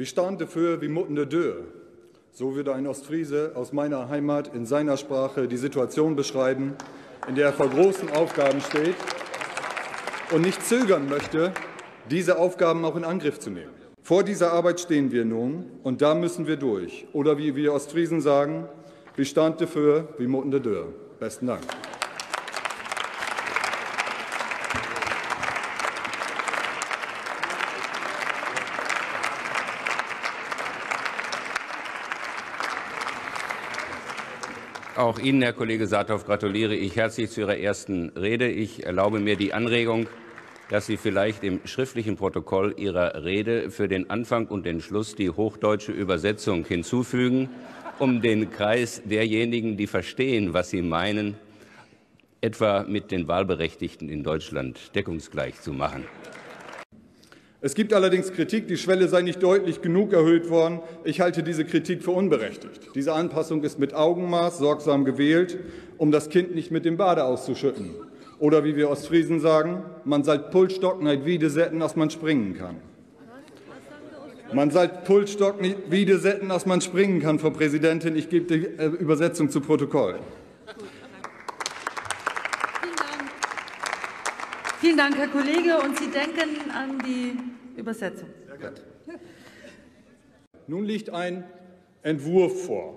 Wir standen dafür wie muttende Dürre. So würde ein Ostfriese aus meiner Heimat in seiner Sprache die Situation beschreiben, in der er vor großen Aufgaben steht und nicht zögern möchte, diese Aufgaben auch in Angriff zu nehmen. Vor dieser Arbeit stehen wir nun, und da müssen wir durch. Oder wie wir Ostfriesen sagen, wir standen dafür wie muttende Dürre. Besten Dank. Auch Ihnen, Herr Kollege Saathoff, gratuliere ich herzlich zu Ihrer ersten Rede. Ich erlaube mir die Anregung, dass Sie vielleicht im schriftlichen Protokoll Ihrer Rede für den Anfang und den Schluss die hochdeutsche Übersetzung hinzufügen, um den Kreis derjenigen, die verstehen, was Sie meinen, etwa mit den Wahlberechtigten in Deutschland deckungsgleich zu machen. Es gibt allerdings Kritik, die Schwelle sei nicht deutlich genug erhöht worden. Ich halte diese Kritik für unberechtigt. Diese Anpassung ist mit Augenmaß sorgsam gewählt, um das Kind nicht mit dem Bade auszuschütten. Oder wie wir Ostfriesen sagen, man sollt Pulsstock nicht wieder setzen, dass man springen kann. Man sollt Pulsstock nicht wieder setzen, dass man springen kann, Frau Präsidentin. Ich gebe die Übersetzung zu Protokoll. Vielen Dank, Herr Kollege. Und Sie denken an die Übersetzung. Sehr gut. Nun liegt ein Entwurf vor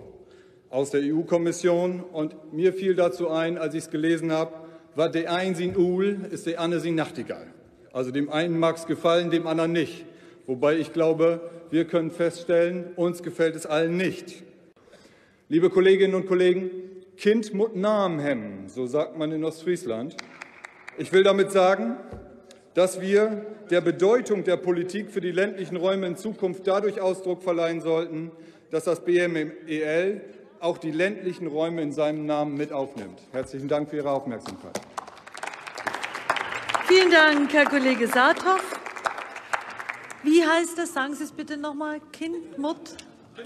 aus der EU-Kommission. Und mir fiel dazu ein, als ich es gelesen habe, was der einen sind Uhl, ist der andere sind Nachtigall. Also dem einen mag es gefallen, dem anderen nicht. Wobei ich glaube, wir können feststellen, uns gefällt es allen nicht. Liebe Kolleginnen und Kollegen, Kind muss Namen hemmen, so sagt man in Ostfriesland. Ich will damit sagen, dass wir der Bedeutung der Politik für die ländlichen Räume in Zukunft dadurch Ausdruck verleihen sollten, dass das BMEL auch die ländlichen Räume in seinem Namen mit aufnimmt. Herzlichen Dank für Ihre Aufmerksamkeit. Vielen Dank, Herr Kollege Saathoff. Wie heißt das? Sagen Sie es bitte noch mal. Kind, Mut?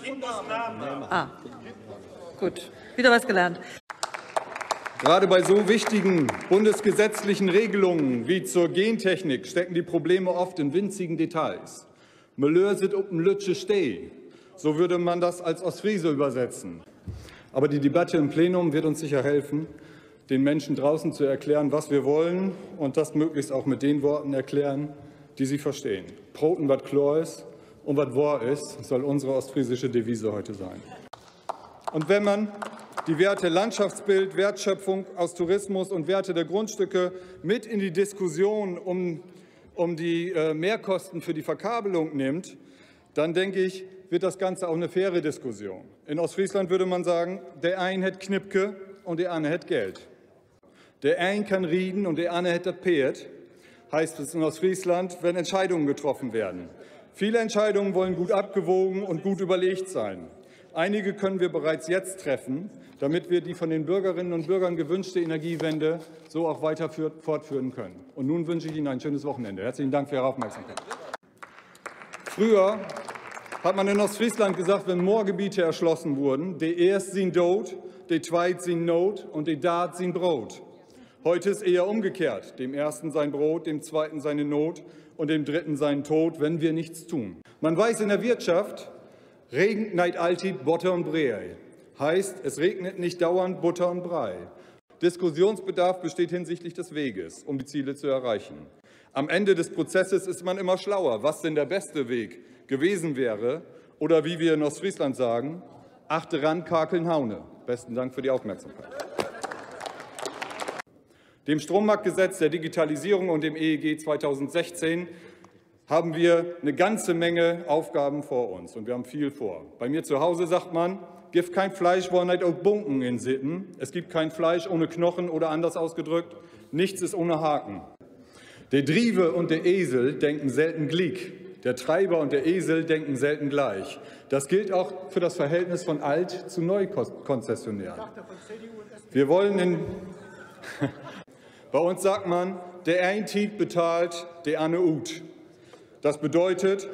Kindesname. Ah, gut. Wieder was gelernt. Gerade bei so wichtigen bundesgesetzlichen Regelungen wie zur Gentechnik stecken die Probleme oft in winzigen Details. Melör sit up en Lütsche steh, so würde man das als Ostfriese übersetzen. Aber die Debatte im Plenum wird uns sicher helfen, den Menschen draußen zu erklären, was wir wollen, und das möglichst auch mit den Worten erklären, die sie verstehen. Proten, wat Chlor ist und wat War ist, soll unsere ostfriesische Devise heute sein. Und wenn man die Werte Landschaftsbild, Wertschöpfung aus Tourismus und Werte der Grundstücke mit in die Diskussion um die Mehrkosten für die Verkabelung nimmt, dann denke ich, wird das Ganze auch eine faire Diskussion. In Ostfriesland würde man sagen, der eine hat Knipke und der andere hat Geld. Der eine kann reden und der andere hat das Pferd, heißt es in Ostfriesland, wenn Entscheidungen getroffen werden. Viele Entscheidungen wollen gut abgewogen und gut überlegt sein. Einige können wir bereits jetzt treffen, damit wir die von den Bürgerinnen und Bürgern gewünschte Energiewende so auch weiter fortführen können. Und nun wünsche ich Ihnen ein schönes Wochenende. Herzlichen Dank für Ihre Aufmerksamkeit. Früher hat man in Ostfriesland gesagt, wenn Moorgebiete erschlossen wurden, die erst sind Tod, die zweit sind Not und die dat sind Brot. Heute ist eher umgekehrt. Dem ersten sein Brot, dem zweiten seine Not und dem dritten sein Tod, wenn wir nichts tun. Man weiß in der Wirtschaft, Regen neid altit Butter und Brei, heißt, es regnet nicht dauernd Butter und Brei. Diskussionsbedarf besteht hinsichtlich des Weges, um die Ziele zu erreichen. Am Ende des Prozesses ist man immer schlauer, was denn der beste Weg gewesen wäre, oder wie wir in Ostfriesland sagen, achte ran, kakeln, haune. Besten Dank für die Aufmerksamkeit. Dem Strommarktgesetz, der Digitalisierung und dem EEG 2016 haben wir eine ganze Menge Aufgaben vor uns, und wir haben viel vor. Bei mir zu Hause sagt man, gibt kein Fleisch, wo nicht auch Bunken in Sitten. Es gibt kein Fleisch ohne Knochen oder anders ausgedrückt, nichts ist ohne Haken. Der Drieve und der Esel denken selten glick, der Treiber und der Esel denken selten gleich. Das gilt auch für das Verhältnis von Alt- zu Neukonzessionären. Wir wollen in... Bei uns sagt man, der ein Tiet bezahlt, der andere ut. Das bedeutet,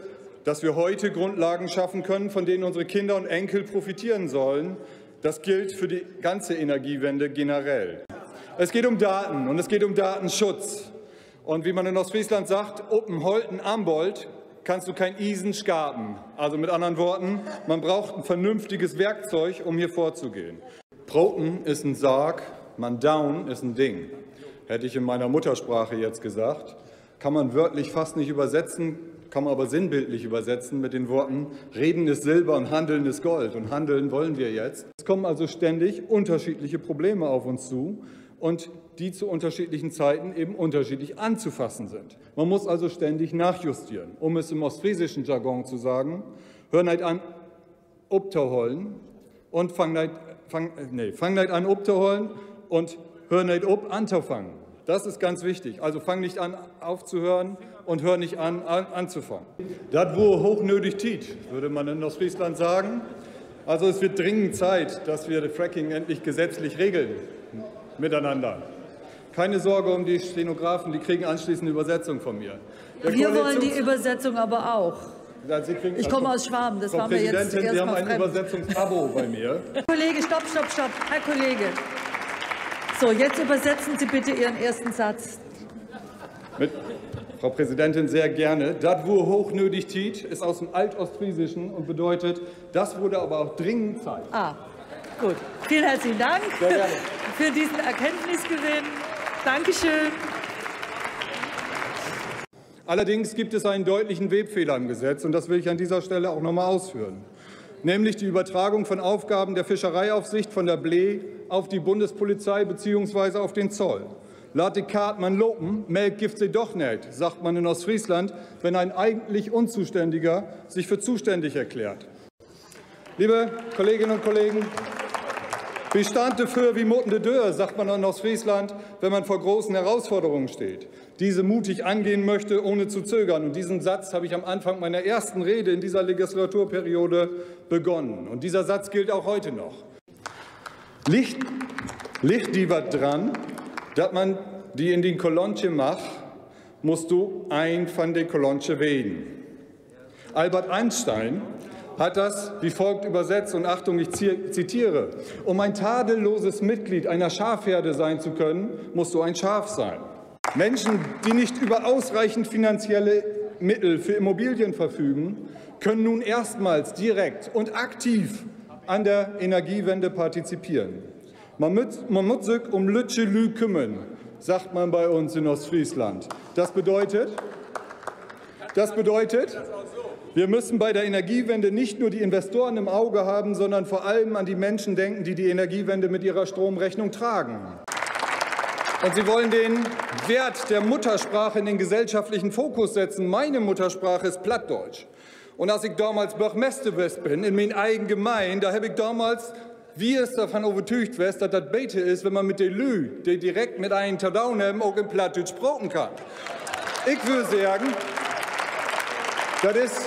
dass wir heute Grundlagen schaffen können, von denen unsere Kinder und Enkel profitieren sollen. Das gilt für die ganze Energiewende generell. Es geht um Daten, und es geht um Datenschutz. Und wie man in Ostfriesland sagt, Oppenholten Ambold kannst du kein Eisen schaben. Also mit anderen Worten, man braucht ein vernünftiges Werkzeug, um hier vorzugehen. Proten ist ein Sarg, man down ist ein Ding. Hätte ich in meiner Muttersprache jetzt gesagt. Kann man wörtlich fast nicht übersetzen, kann man aber sinnbildlich übersetzen mit den Worten Reden ist Silber und Handeln ist Gold. Und handeln wollen wir jetzt. Es kommen also ständig unterschiedliche Probleme auf uns zu und die zu unterschiedlichen Zeiten eben unterschiedlich anzufassen sind. Man muss also ständig nachjustieren. Um es im ostfriesischen Jargon zu sagen, hören halt an, upterholen und fang halt an, upterholen und hör nicht up, anzufangen. Das ist ganz wichtig. Also fang nicht an, aufzuhören und hör nicht an, anzufangen. Das wo hochnötig tiet, würde man in Ostfriesland sagen. Also es wird dringend Zeit, dass wir das Fracking endlich gesetzlich regeln miteinander. Keine Sorge um die Stenografen, die kriegen anschließend eine Übersetzung von mir. Wir wollen die Übersetzung aber auch. Ich komme aus Schwaben, das war mir jetzt erstmal fremd. Sie haben ein Übersetzungsabo bei mir. Herr Kollege, stopp, stopp, stopp. Herr Kollege. So, jetzt übersetzen Sie bitte Ihren ersten Satz. Mit, Frau Präsidentin, sehr gerne. Das, wo hochnötig tiet, ist aus dem Altostfriesischen und bedeutet, das wurde aber auch dringend Zeit. Ah, gut. Vielen herzlichen Dank für diesen Erkenntnisgewinn. Dankeschön. Allerdings gibt es einen deutlichen Webfehler im Gesetz, und das will ich an dieser Stelle auch nochmal ausführen. Nämlich die Übertragung von Aufgaben der Fischereiaufsicht von der BLE auf die Bundespolizei bzw. auf den Zoll. Lade Kart man lopen, melk gift sie doch nicht, sagt man in Ostfriesland, wenn ein eigentlich Unzuständiger sich für zuständig erklärt. Liebe Kolleginnen und Kollegen, wie stand dafür, wie mutten de Dörr, sagt man in Ostfriesland, wenn man vor großen Herausforderungen steht, diese mutig angehen möchte, ohne zu zögern. Und diesen Satz habe ich am Anfang meiner ersten Rede in dieser Legislaturperiode begonnen. Und dieser Satz gilt auch heute noch. Licht die wat dran, dass man die in den Kolonche macht, musst du ein von den Kolonche wählen. Albert Einstein hat das wie folgt übersetzt, und Achtung, ich zitiere, um ein tadelloses Mitglied einer Schafherde sein zu können, musst du ein Schaf sein. Menschen, die nicht über ausreichend finanzielle Mittel für Immobilien verfügen, können nun erstmals direkt und aktiv an der Energiewende partizipieren. Man muss sich um Lütsche Lü kümmern, sagt man bei uns in Ostfriesland. Das bedeutet, wir müssen bei der Energiewende nicht nur die Investoren im Auge haben, sondern vor allem an die Menschen denken, die die Energiewende mit ihrer Stromrechnung tragen. Und Sie wollen den Wert der Muttersprache in den gesellschaftlichen Fokus setzen. Meine Muttersprache ist Plattdeutsch. Und als ich damals Bürgermeister bin, in meiner eigenen Gemeinde, da habe ich damals, wie es davon übertücht wird, dass das Bete ist, wenn man mit den Lü, die direkt mit einem Tadaun haben, auch in Plattdeutsch sprechen kann. Ich würde sagen, das ist,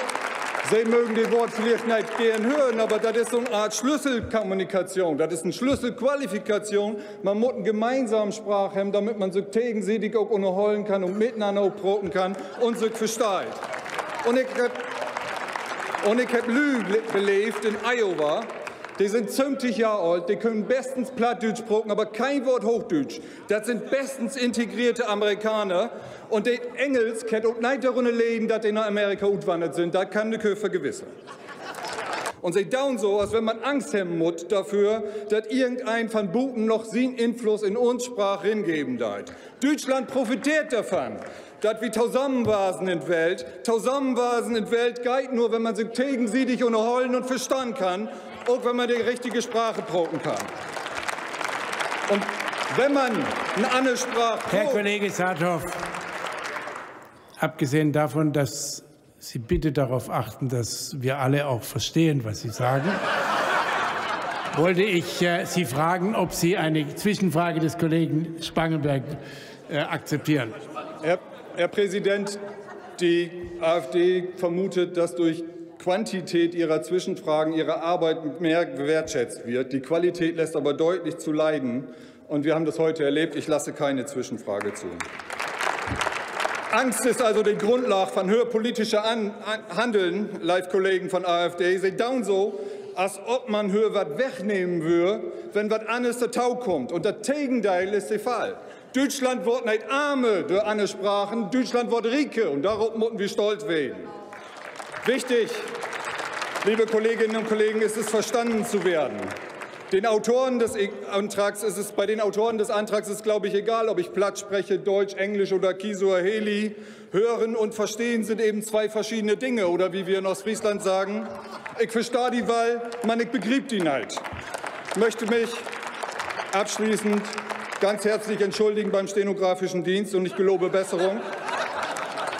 Sie mögen die Worte vielleicht nicht gern hören, aber das ist so eine Art Schlüsselkommunikation, das ist eine Schlüsselqualifikation. Man muss eine gemeinsame Sprache haben, damit man sich gegenseitig auch unterholen kann und miteinander auch broten kann und sich versteht. Und ich hab Lü belebt in Iowa. Die sind 50 Jahre alt, die können bestens Plattdeutsch sprechen, aber kein Wort Hochdeutsch. Das sind bestens integrierte Amerikaner. Und die Engels kennt auch nicht darunter leben, dass die nach Amerika utwandert sind. Da kann die Köfer gewissen. Und sie dauern so, als wenn man Angst haben muss dafür, dass irgendein von Buten noch seinen Einfluss in uns Sprache hingeben darf. Deutschland profitiert davon, dass wir zusammenwasen in der Welt. Zusammenwasen in der Welt geht nur, wenn man sich gegenseitig unterholen und verstanden kann. Auch wenn man die richtige Sprache proben kann. Und wenn man eine andere Sprache probt. Herr Kollege Saathoff, abgesehen davon, dass Sie bitte darauf achten, dass wir alle auch verstehen, was Sie sagen, wollte ich Sie fragen, ob Sie eine Zwischenfrage des Kollegen Spangenberg akzeptieren. Herr Präsident, die AfD vermutet, dass durch Quantität ihrer Zwischenfragen, ihrer Arbeit mehr wertschätzt wird. Die Qualität lässt aber deutlich zu leiden. Und wir haben das heute erlebt. Ich lasse keine Zwischenfrage zu. Angst ist also die Grundlage von höherpolitischer Handeln, Live-Kollegen von AfD. Sie down so, als ob man höher was wegnehmen würde, wenn was anderes der Tau kommt. Und das Gegenteil ist der Fall. Deutschland wird nicht arme durch andere Sprachen. Deutschland wird Rieke. Und darauf müssen wir stolz werden. Wichtig, liebe Kolleginnen und Kollegen, ist es, verstanden zu werden. Bei den Autoren des Antrags ist, glaube ich, egal, ob ich Platt spreche, Deutsch, Englisch oder Kisuaheli. Hören und verstehen sind eben zwei verschiedene Dinge, oder wie wir in Ostfriesland sagen, ich verstehe die Wahl, man ich begrieb die nicht. Ich möchte mich abschließend ganz herzlich entschuldigen beim stenografischen Dienst und ich gelobe Besserung.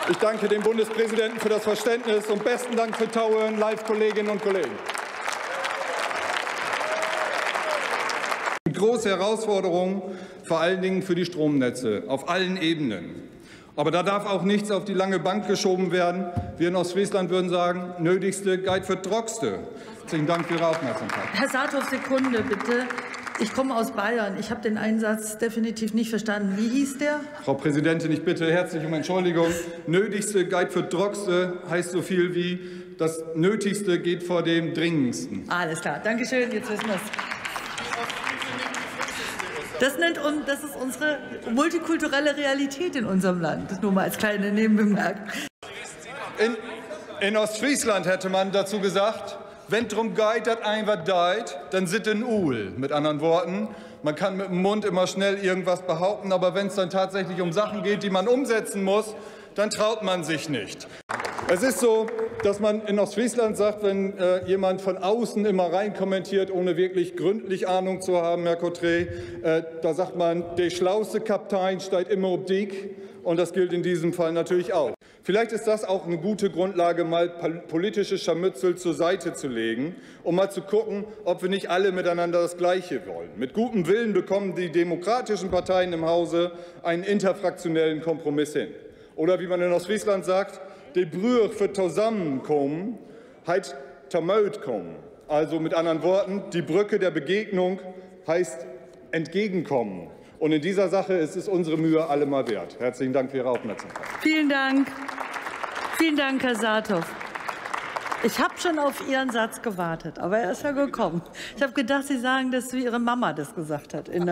Ich danke dem Bundespräsidenten für das Verständnis und besten Dank für Tauhören, Live-Kolleginnen und Kollegen. Große Herausforderungen, vor allen Dingen für die Stromnetze auf allen Ebenen. Aber da darf auch nichts auf die lange Bank geschoben werden. Wir in Ostfriesland würden sagen, nötigste Geit für Trockste. Herzlichen Dank für Ihre Aufmerksamkeit. Herr Saathoff, Sekunde bitte. Ich komme aus Bayern. Ich habe den Einsatz definitiv nicht verstanden. Wie hieß der? Frau Präsidentin, ich bitte herzlich um Entschuldigung. Nötigste Geit für Trockste heißt so viel wie, das Nötigste geht vor dem Dringendsten. Alles klar. Dankeschön. Jetzt wissen wir es. Das ist unsere multikulturelle Realität in unserem Land, nur mal als kleine Nebenbemerkung. In Ostfriesland hätte man dazu gesagt, wenn drum geht, dass ein was deit, dann sit in Uhl. Mit anderen Worten, man kann mit dem Mund immer schnell irgendwas behaupten, aber wenn es dann tatsächlich um Sachen geht, die man umsetzen muss, dann traut man sich nicht. Es ist so, dass man in Ostfriesland sagt, wenn jemand von außen immer rein kommentiert, ohne wirklich gründlich Ahnung zu haben, Herr Cotré, da sagt man, der schlauste Kapitän steigt immer ob Dick. Und das gilt in diesem Fall natürlich auch. Vielleicht ist das auch eine gute Grundlage, mal politische Scharmützel zur Seite zu legen, um mal zu gucken, ob wir nicht alle miteinander das Gleiche wollen. Mit gutem Willen bekommen die demokratischen Parteien im Hause einen interfraktionellen Kompromiss hin. Oder wie man in Ostfriesland sagt, die Brühe für Zusammenkommen heißt Tamötkommen. Also mit anderen Worten, die Brücke der Begegnung heißt Entgegenkommen. Und in dieser Sache ist es unsere Mühe allemal wert. Herzlichen Dank für Ihre Aufmerksamkeit. Vielen Dank. Vielen Dank, Herr Saathoff. Ich habe schon auf Ihren Satz gewartet, aber er ist ja gekommen. Ich habe gedacht, Sie sagen das, wie Ihre Mama das gesagt hat, in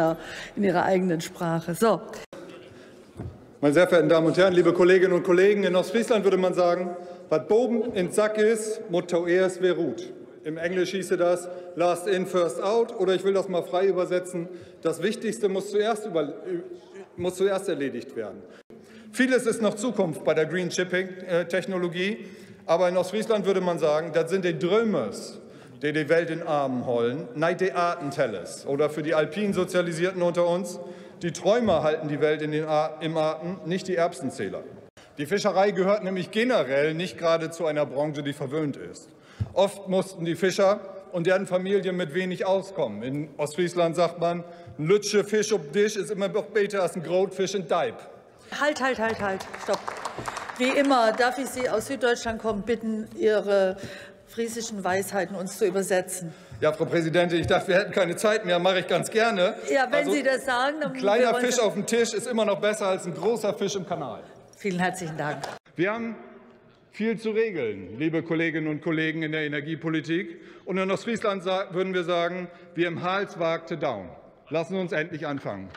Ihrer eigenen Sprache. So. Meine sehr verehrten Damen und Herren, liebe Kolleginnen und Kollegen, in Ostfriesland würde man sagen, was Boben in Sack ist, muss zuerst wer ruht. Im Englisch hieße das last in, first out, oder ich will das mal frei übersetzen, das Wichtigste muss zuerst erledigt werden. Vieles ist noch Zukunft bei der Green Shipping-Technologie, aber in Ostfriesland würde man sagen, das sind die Drömers, die die Welt in Armen holen, neid die Artentelles, oder für die alpin Sozialisierten unter uns, die Träumer halten die Welt im Atem, nicht die Erbsenzähler. Die Fischerei gehört nämlich generell nicht gerade zu einer Branche, die verwöhnt ist. Oft mussten die Fischer und deren Familien mit wenig auskommen. In Ostfriesland sagt man, ein Lütsche Fisch ob Disch ist immer noch besser als ein Grotfisch in Deib. Halt, stopp. Wie immer darf ich Sie aus Süddeutschland kommen, bitten, Ihre friesischen Weisheiten uns zu übersetzen. Ja, Frau Präsidentin, ich dachte, wir hätten keine Zeit mehr, mache ich ganz gerne. Ja, wenn also, Sie das sagen, dann... Ein kleiner Fisch auf dem Tisch ist immer noch besser als ein großer Fisch im Kanal. Vielen herzlichen Dank. Wir haben viel zu regeln, liebe Kolleginnen und Kollegen in der Energiepolitik. Und in Ostfriesland würden wir sagen, wir im Hals wagte down. Lassen Sie uns endlich anfangen.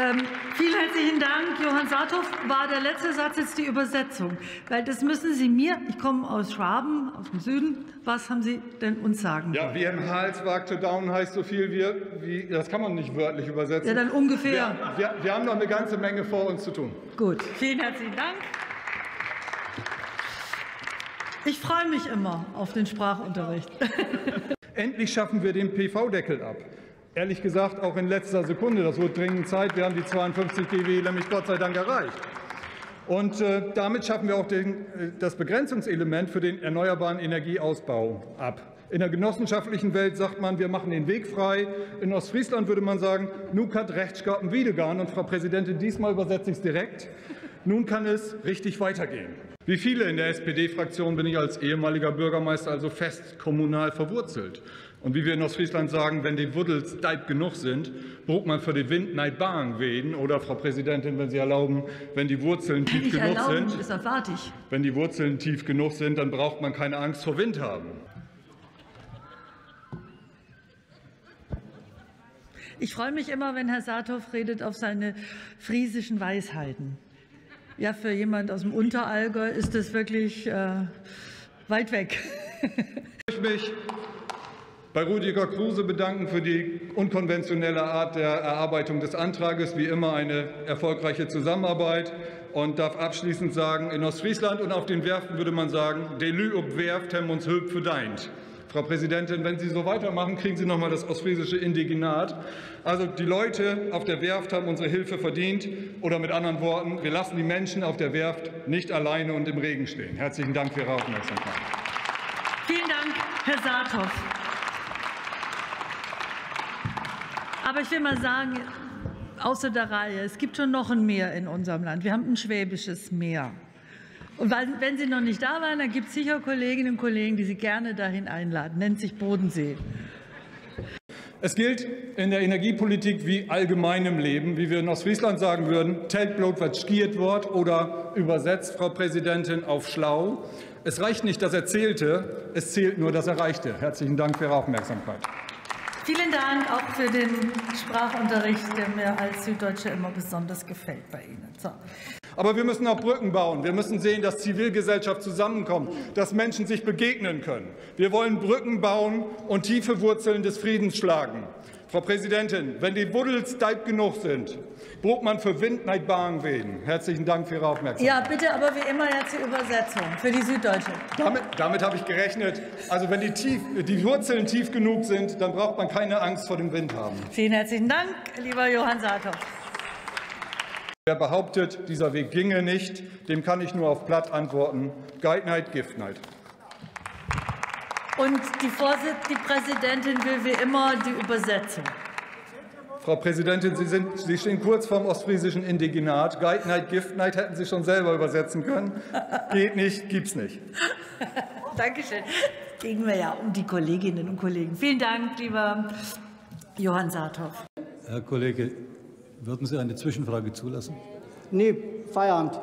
Vielen herzlichen Dank, Johann Saathoff. War der letzte Satz jetzt die Übersetzung? Weil das müssen Sie mir, ich komme aus Schwaben, aus dem Süden, was haben Sie denn uns sagen wollen? Ja, wie im Hals wagte down heißt so viel wie, das kann man nicht wörtlich übersetzen. Ja, dann ungefähr. Wir haben noch eine ganze Menge vor uns zu tun. Gut, vielen herzlichen Dank. Ich freue mich immer auf den Sprachunterricht. Endlich schaffen wir den PV-Deckel ab. Ehrlich gesagt, auch in letzter Sekunde. Das wurde dringend Zeit. Wir haben die 52 dB nämlich Gott sei Dank erreicht. Und damit schaffen wir auch das Begrenzungselement für den erneuerbaren Energieausbau ab. In der genossenschaftlichen Welt sagt man, wir machen den Weg frei. In Ostfriesland würde man sagen, nun kann Rechtsgarten wiedergehen. Und Frau Präsidentin, diesmal übersetze ich es direkt. Nun kann es richtig weitergehen. Wie viele in der SPD-Fraktion bin ich als ehemaliger Bürgermeister also fest kommunal verwurzelt. Und wie wir in Ostfriesland sagen, wenn die Wuddels deib genug sind, braucht man für den Wind neid Bahn wehen. Oder, Frau Präsidentin, wenn Sie erlauben, wenn die Wurzeln tief genug sind, ist erwartig. Wenn die Wurzeln tief genug sind, dann braucht man keine Angst vor Wind haben. Ich freue mich immer, wenn Herr Saathoff redet auf seine friesischen Weisheiten. Ja, für jemand aus dem Unterallgäu ist das wirklich weit weg. Ich möchte mich bei Rüdiger Kruse bedanken für die unkonventionelle Art der Erarbeitung des Antrages. Wie immer eine erfolgreiche Zusammenarbeit. Und darf abschließend sagen, in Ostfriesland und auf den Werften würde man sagen, Delü ob Werft hem uns hüb verdeint. Frau Präsidentin, wenn Sie so weitermachen, kriegen Sie noch mal das ostfriesische Indigenat. Also die Leute auf der Werft haben unsere Hilfe verdient. Oder mit anderen Worten, wir lassen die Menschen auf der Werft nicht alleine und im Regen stehen. Herzlichen Dank für Ihre Aufmerksamkeit. Vielen Dank, Herr Saathoff. Aber ich will mal sagen, außer der Reihe, es gibt schon noch ein Meer in unserem Land. Wir haben ein schwäbisches Meer. Und wenn Sie noch nicht da waren, dann gibt es sicher Kolleginnen und Kollegen, die Sie gerne dahin einladen. Nennt sich Bodensee. Es gilt in der Energiepolitik wie allgemein im Leben, wie wir in Ostfriesland sagen würden, Teltblot wird skiert wort oder übersetzt, Frau Präsidentin, auf schlau. Es reicht nicht das Erzählte, es zählt nur das Erreichte. Herzlichen Dank für Ihre Aufmerksamkeit. Vielen Dank auch für den Sprachunterricht, der mir als Süddeutsche immer besonders gefällt bei Ihnen. So. Aber wir müssen auch Brücken bauen. Wir müssen sehen, dass Zivilgesellschaft zusammenkommt, dass Menschen sich begegnen können. Wir wollen Brücken bauen und tiefe Wurzeln des Friedens schlagen. Frau Präsidentin, wenn die Wuddels deib genug sind, braucht man für Wind neid Bahn wehen. Herzlichen Dank für Ihre Aufmerksamkeit. Ja, bitte, aber wie immer jetzt die Übersetzung für die Süddeutsche. Damit habe ich gerechnet. Also wenn die Wurzeln tief genug sind, dann braucht man keine Angst vor dem Wind haben. Vielen herzlichen Dank, lieber Johann Saathoff. Wer behauptet, dieser Weg ginge nicht, dem kann ich nur auf Platt antworten. Geitneid, Giftneid. Und die Präsidentin will wie immer die Übersetzung. Frau Präsidentin, Sie stehen kurz vorm ostfriesischen Indigenat. Geitneid, Giftneid hätten Sie schon selber übersetzen können. Geht nicht, gibt's nicht. Dankeschön. Kriegen wir ja um die Kolleginnen und Kollegen. Vielen Dank, lieber Johann Saathoff. Herr Kollege, würden Sie eine Zwischenfrage zulassen? Nee, Feierabend.